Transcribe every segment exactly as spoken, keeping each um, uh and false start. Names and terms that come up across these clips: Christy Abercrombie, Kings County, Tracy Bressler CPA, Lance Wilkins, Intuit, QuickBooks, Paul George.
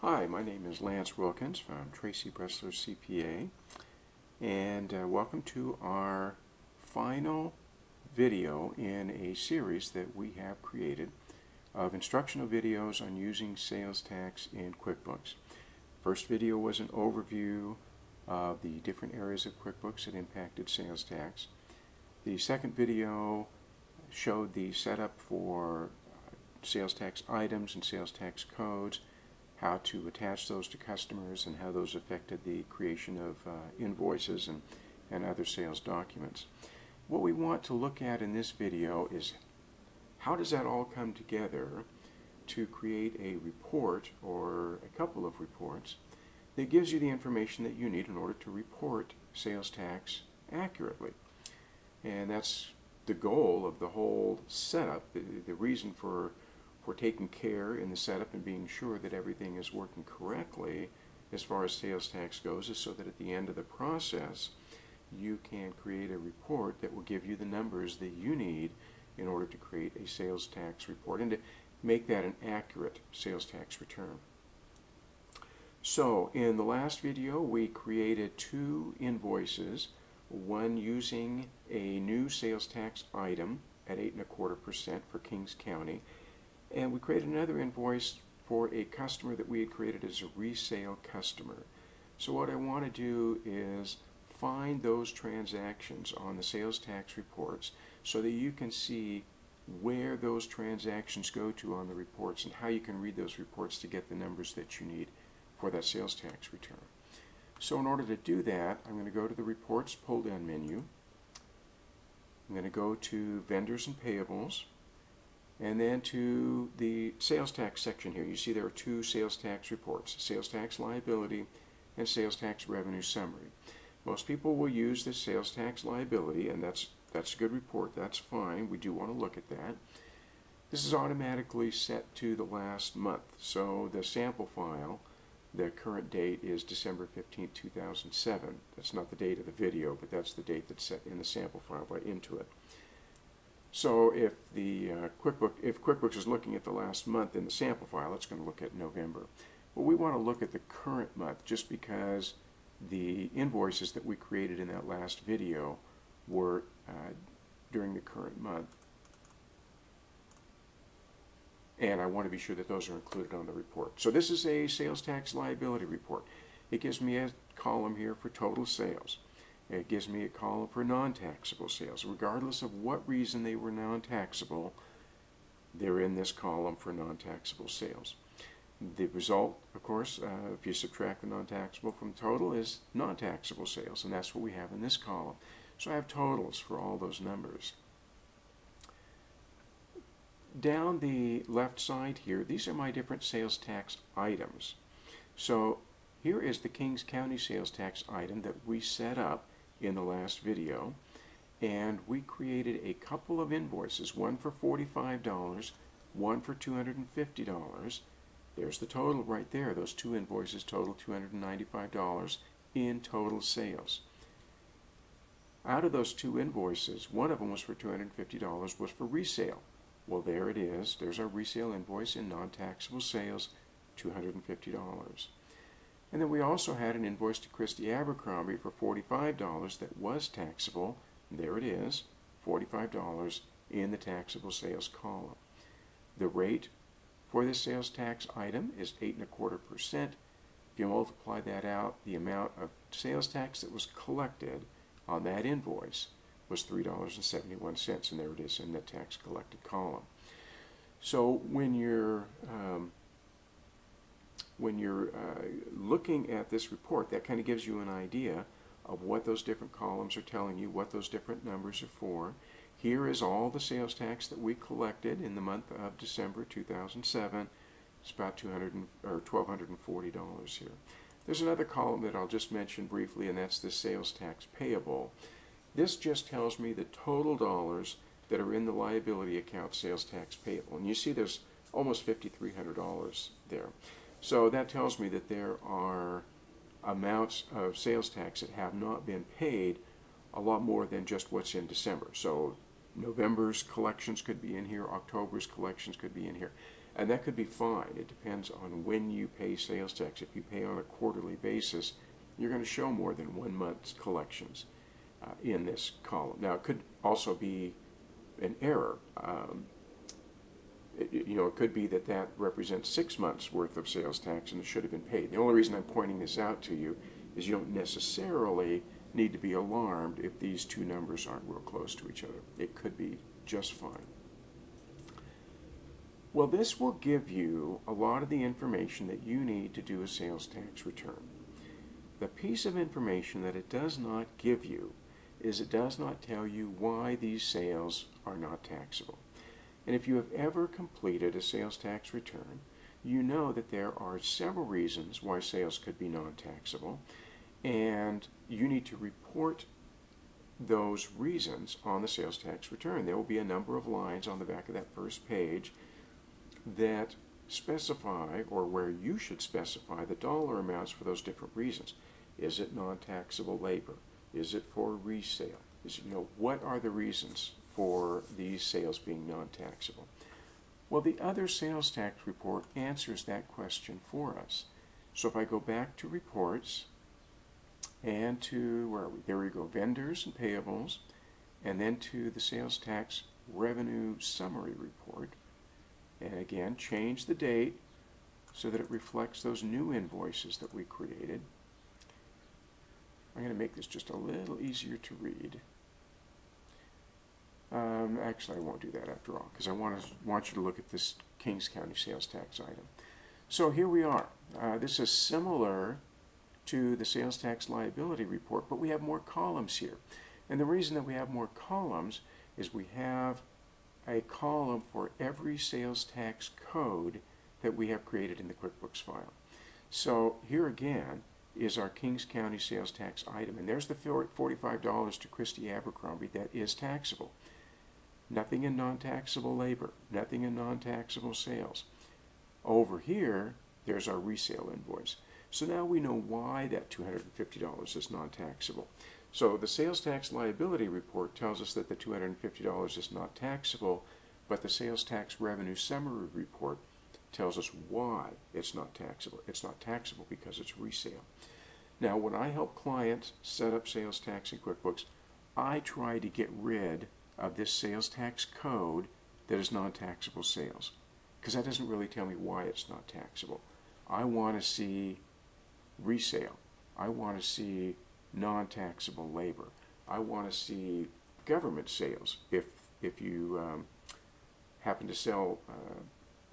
Hi, my name is Lance Wilkins from Tracy Bressler C P A, and uh, welcome to our final video in a series that we have created of instructional videos on using sales tax in QuickBooks. First video was an overview of the different areas of QuickBooks that impacted sales tax. The second video showed the setup for sales tax items and sales tax codes, how to attach those to customers and how those affected the creation of uh, invoices and, and other sales documents. What we want to look at in this video is how does that all come together to create a report or a couple of reports that gives you the information that you need in order to report sales tax accurately. And that's the goal of the whole setup, the, the reason for We're taking care in the setup and being sure that everything is working correctly as far as sales tax goes, is so that at the end of the process you can create a report that will give you the numbers that you need in order to create a sales tax report and to make that an accurate sales tax return. So in the last video we created two invoices, one using a new sales tax item at eight and a quarter percent for Kings County, and we created another invoice for a customer that we had created as a resale customer. So what I want to do is find those transactions on the sales tax reports so that you can see where those transactions go to on the reports and how you can read those reports to get the numbers that you need for that sales tax return. So in order to do that, I'm going to go to the Reports pull-down menu. I'm going to go to Vendors and Payables, and then to the sales tax section here. You see there are two sales tax reports, sales tax liability and sales tax revenue summary. Most people will use the sales tax liability, and that's, that's a good report. That's fine. We do want to look at that. This is automatically set to the last month. So the sample file, the current date is December fifteenth two thousand seven. That's not the date of the video, but that's the date that's set in the sample file by Intuit. So if the uh, QuickBook, if QuickBooks is looking at the last month in the sample file, it's going to look at November. But we want to look at the current month just because the invoices that we created in that last video were uh, during the current month. And I want to be sure that those are included on the report. So this is a sales tax liability report. It gives me a column here for total sales. It gives me a column for non-taxable sales. Regardless of what reason they were non-taxable, they're in this column for non-taxable sales. The result, of course, uh, if you subtract the non-taxable from total, is non-taxable sales, and that's what we have in this column. So I have totals for all those numbers. Down the left side here, these are my different sales tax items. So here is the Kings County sales tax item that we set up in the last video, and we created a couple of invoices, one for forty-five dollars, one for two hundred fifty dollars. There's the total right there. Those two invoices total two hundred ninety-five dollars in total sales. Out of those two invoices, one of them was for two hundred fifty dollars, was for resale. Well, there it is. There's our resale invoice in non-taxable sales, two hundred fifty dollars. And then we also had an invoice to Christy Abercrombie for forty-five dollars that was taxable. There it is, forty-five dollars in the taxable sales column. The rate for this sales tax item is eight and a quarter percent. If you multiply that out, the amount of sales tax that was collected on that invoice was three dollars and seventy-one cents, and there it is in the tax collected column. So when you're um, When you're uh, looking at this report, that kind of gives you an idea of what those different columns are telling you, what those different numbers are for. Here is all the sales tax that we collected in the month of December two thousand seven. It's about two hundred or twelve forty dollars here. There's another column that I'll just mention briefly, and that's the sales tax payable. This just tells me the total dollars that are in the liability account sales tax payable. And you see there's almost fifty-three hundred dollars there. So that tells me that there are amounts of sales tax that have not been paid, a lot more than just what's in December. So November's collections could be in here, October's collections could be in here. And that could be fine. It depends on when you pay sales tax. If you pay on a quarterly basis, you're going to show more than one month's collections uh, in this column. Now, it could also be an error. Um, it, you know, it could be that that represents six months' worth of sales tax and it should have been paid. The only reason I'm pointing this out to you is you don't necessarily need to be alarmed if these two numbers aren't real close to each other. It could be just fine. Well, this will give you a lot of the information that you need to do a sales tax return. The piece of information that it does not give you is it does not tell you why these sales are not taxable. And if you have ever completed a sales tax return, you know that there are several reasons why sales could be non-taxable, and you need to report those reasons on the sales tax return. There will be a number of lines on the back of that first page that specify, or where you should specify, the dollar amounts for those different reasons. Is it non-taxable labor? Is it for resale? Is it, you know, what are the reasons for these sales being non-taxable? Well, the other sales tax report answers that question for us. So if I go back to reports and to, where are we? There we go, vendors and payables, and then to the sales tax revenue summary report. And again, change the date so that it reflects those new invoices that we created. I'm going to make this just a little easier to read. Um, actually, I won't do that after all, because I want to want you to look at this Kings County sales tax item. So here we are. Uh, this is similar to the sales tax liability report, but we have more columns here. And the reason that we have more columns is we have a column for every sales tax code that we have created in the QuickBooks file. So here again is our Kings County sales tax item, and there's the forty-five dollars to Christy Abercrombie that is taxable. Nothing in non-taxable labor, nothing in non-taxable sales. Over here, there's our resale invoice. So now we know why that two hundred fifty dollars is non-taxable. So the sales tax liability report tells us that the two hundred fifty dollars is not taxable, but the sales tax revenue summary report tells us why it's not taxable. It's not taxable because it's resale. Now, when I help clients set up sales tax in QuickBooks, I try to get rid of this sales tax code that is non-taxable sales, because that doesn't really tell me why it's not taxable. I want to see resale. I want to see non-taxable labor. I want to see government sales. If if you um, happen to sell uh,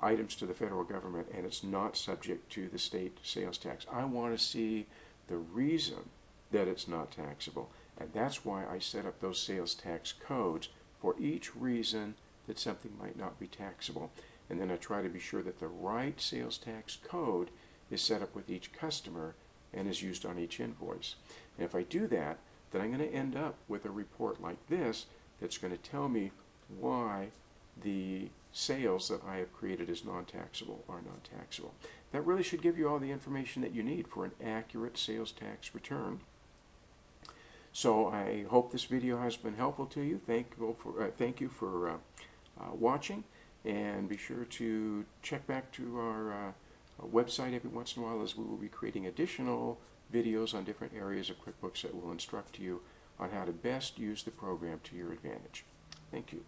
items to the federal government and it's not subject to the state sales tax, I want to see the reason that it's not taxable. And that's why I set up those sales tax codes for each reason that something might not be taxable. And then I try to be sure that the right sales tax code is set up with each customer and is used on each invoice. And if I do that, then I'm going to end up with a report like this that's going to tell me why the sales that I have created as non-taxable are non-taxable. That really should give you all the information that you need for an accurate sales tax return. So I hope this video has been helpful to you. Thank you for, uh, thank you for uh, uh, watching, and be sure to check back to our uh, A website every once in a while, as we will be creating additional videos on different areas of QuickBooks that will instruct you on how to best use the program to your advantage. Thank you.